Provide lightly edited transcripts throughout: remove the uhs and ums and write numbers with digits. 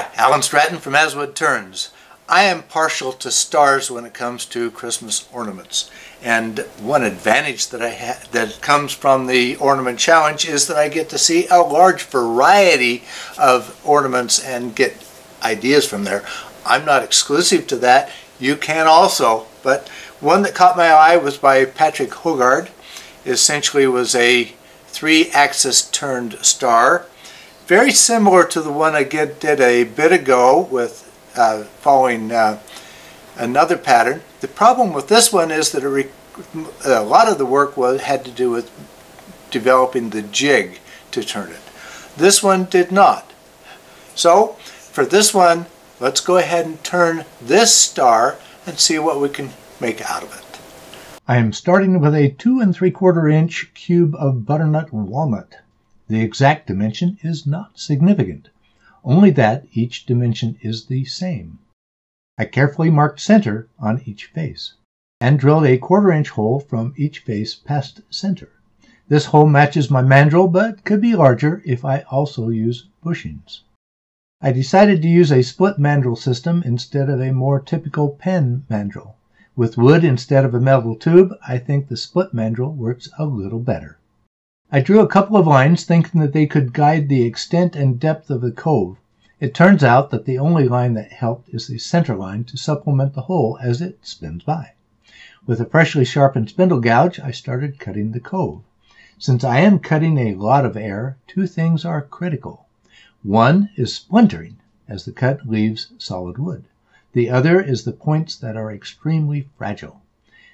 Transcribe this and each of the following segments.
Hi, Alan Stratton from As Wood Turns. I am partial to stars when it comes to Christmas ornaments, and one advantage that I have that comes from the ornament challenge is that I get to see a large variety of ornaments and get ideas from there. I'm not exclusive to that. You can also, but one that caught my eye was by Patrick Hoggard. It essentially was a 3-axis turned star. Very similar to the one I did a bit ago with following another pattern. The problem with this one is that a lot of the work had to do with developing the jig to turn it. This one did not. So for this one, let's go ahead and turn this star and see what we can make out of it. I am starting with a 2 3/4 inch cube of butternut walnut. The exact dimension is not significant, only that each dimension is the same. I carefully marked center on each face and drilled a 1/4 inch hole from each face past center. This hole matches my mandrel but could be larger if I also use bushings. I decided to use a split mandrel system instead of a more typical pen mandrel. With wood instead of a metal tube, I think the split mandrel works a little better. I drew a couple of lines thinking that they could guide the extent and depth of the cove. It turns out that the only line that helped is the center line to supplement the hole as it spins by. With a freshly sharpened spindle gouge, I started cutting the cove. Since I am cutting a lot of air, 2 things are critical. One is splintering, as the cut leaves solid wood. The other is the points that are extremely fragile.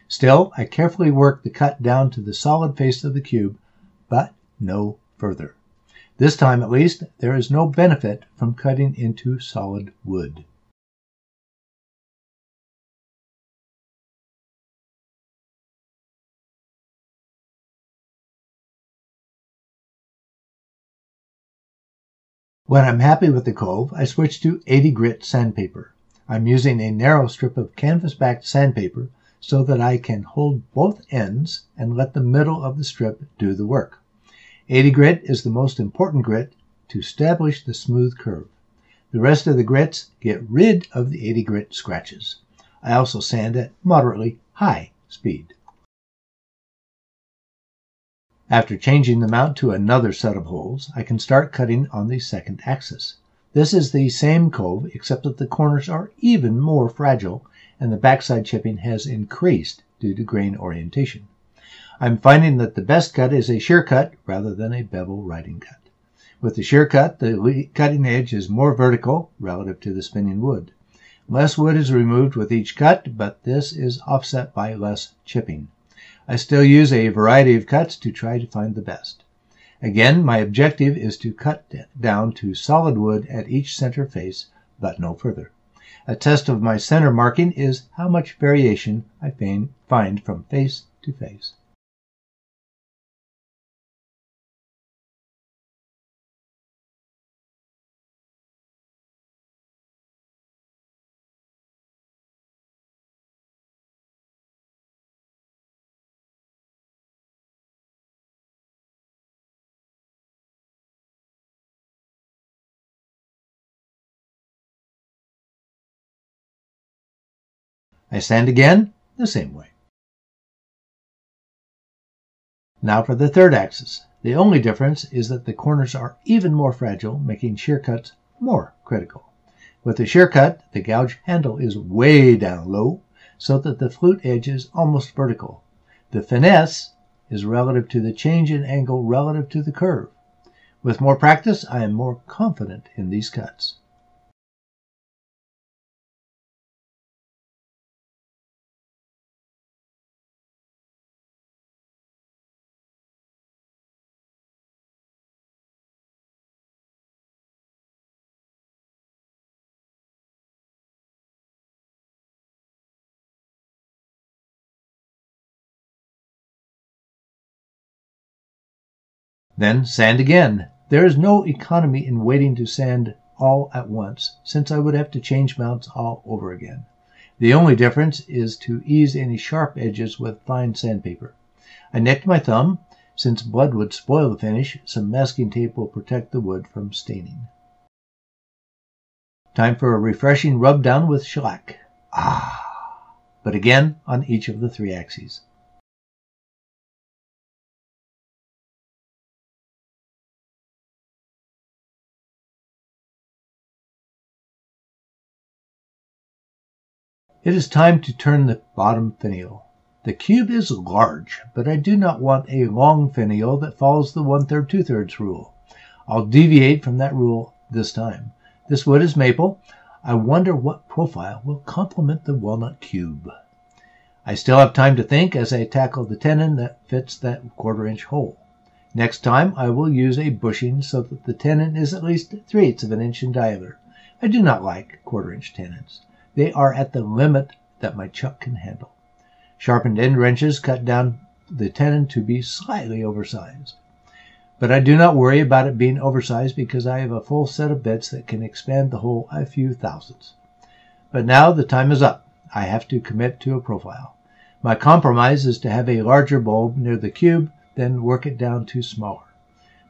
Still, I carefully worked the cut down to the solid face of the cube, but no further. This time at least, there is no benefit from cutting into solid wood. When I'm happy with the cove, I switch to 80 grit sandpaper. I'm using a narrow strip of canvas-backed sandpaper so that I can hold both ends and let the middle of the strip do the work. 80 grit is the most important grit to establish the smooth curve. The rest of the grits get rid of the 80 grit scratches. I also sand at moderately high speed. After changing them out to another set of holes, I can start cutting on the second axis. This is the same cove, except that the corners are even more fragile and the backside chipping has increased due to grain orientation. I'm finding that the best cut is a shear cut rather than a bevel riding cut. With the shear cut, the cutting edge is more vertical relative to the spinning wood. Less wood is removed with each cut, but this is offset by less chipping. I still use a variety of cuts to try to find the best. Again, my objective is to cut down to solid wood at each center face, but no further. A test of my center marking is how much variation I find from face to face. I sand again the same way. Now for the third axis. The only difference is that the corners are even more fragile, making shear cuts more critical. With the shear cut, the gouge handle is way down low, so that the flute edge is almost vertical. The finesse is relative to the change in angle relative to the curve. With more practice, I am more confident in these cuts. Then sand again. There is no economy in waiting to sand all at once, since I would have to change mounts all over again. The only difference is to ease any sharp edges with fine sandpaper. I nicked my thumb. Since blood would spoil the finish, some masking tape will protect the wood from staining. Time for a refreshing rub down with shellac. Ah! But again on each of the three axes. It is time to turn the bottom finial. The cube is large, but I do not want a long finial that follows the 1/3, 2/3 rule. I'll deviate from that rule this time. This wood is maple. I wonder what profile will complement the walnut cube. I still have time to think as I tackle the tenon that fits that 1/4-inch hole. Next time I will use a bushing so that the tenon is at least 3/8 of an inch in diameter. I do not like 1/4-inch tenons. They are at the limit that my chuck can handle. Sharpened end wrenches cut down the tenon to be slightly oversized. But I do not worry about it being oversized because I have a full set of bits that can expand the hole a few thousandths. But now the time is up. I have to commit to a profile. My compromise is to have a larger bulb near the cube, then work it down to smaller.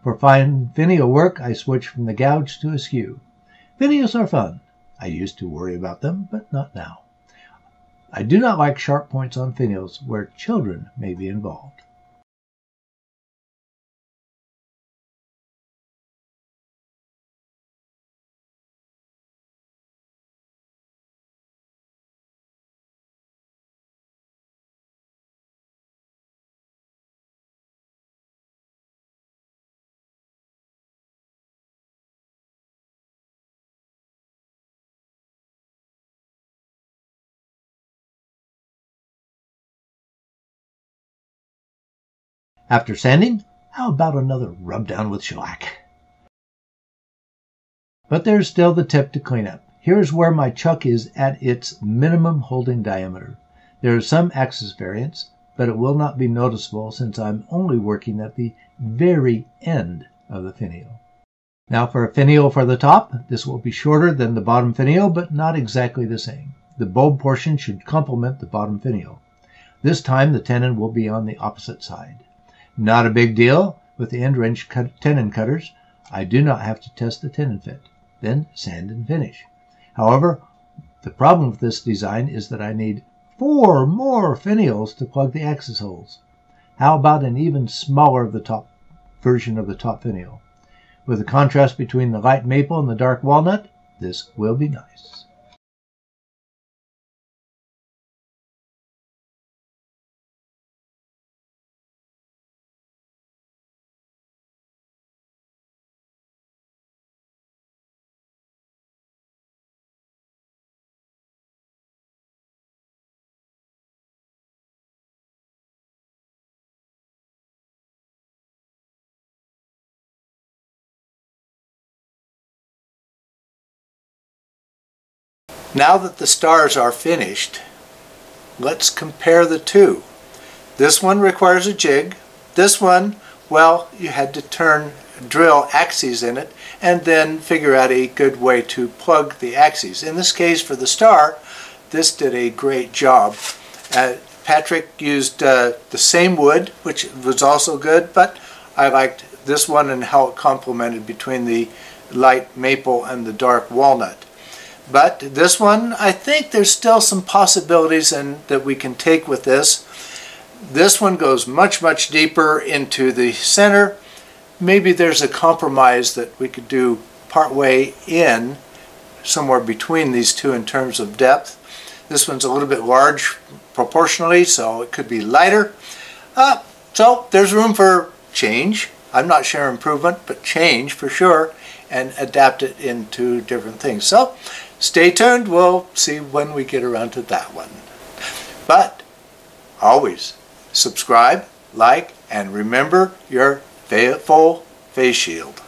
For fine finial work, I switch from the gouge to a skew. Finials are fun. I used to worry about them, but not now. I do not like sharp points on finials where children may be involved. After sanding, how about another rub down with shellac? But there's still the tip to clean up. Here's where my chuck is at its minimum holding diameter. There is some axis variance, but it will not be noticeable since I'm only working at the very end of the finial. Now for a finial for the top, this will be shorter than the bottom finial, but not exactly the same. The bulb portion should complement the bottom finial. This time the tenon will be on the opposite side. Not a big deal with the end wrench tenon cutters. I do not have to test the tenon fit. Then sand and finish. However, the problem with this design is that I need 4 more finials to plug the axis holes. How about an even smaller version of the top finial? With the contrast between the light maple and the dark walnut, this will be nice. Now that the stars are finished, let's compare the two. This one requires a jig. This one, well, you had to drill axes in it and then figure out a good way to plug the axes. In this case for the star, this did a great job. Patrick used the same wood, which was also good, but I liked this one and how it complemented between the light maple and the dark walnut. But this one, I think there's still some possibilities that we can take with this. This one goes much, much deeper into the center. Maybe there's a compromise that we could do partway in, somewhere between these two in terms of depth. This one's a little bit large proportionally, so it could be lighter. So there's room for change. I'm not sure improvement, but change for sure, and adapt it into different things. So stay tuned. We'll see when we get around to that one. But always subscribe, like, and remember your full face shield.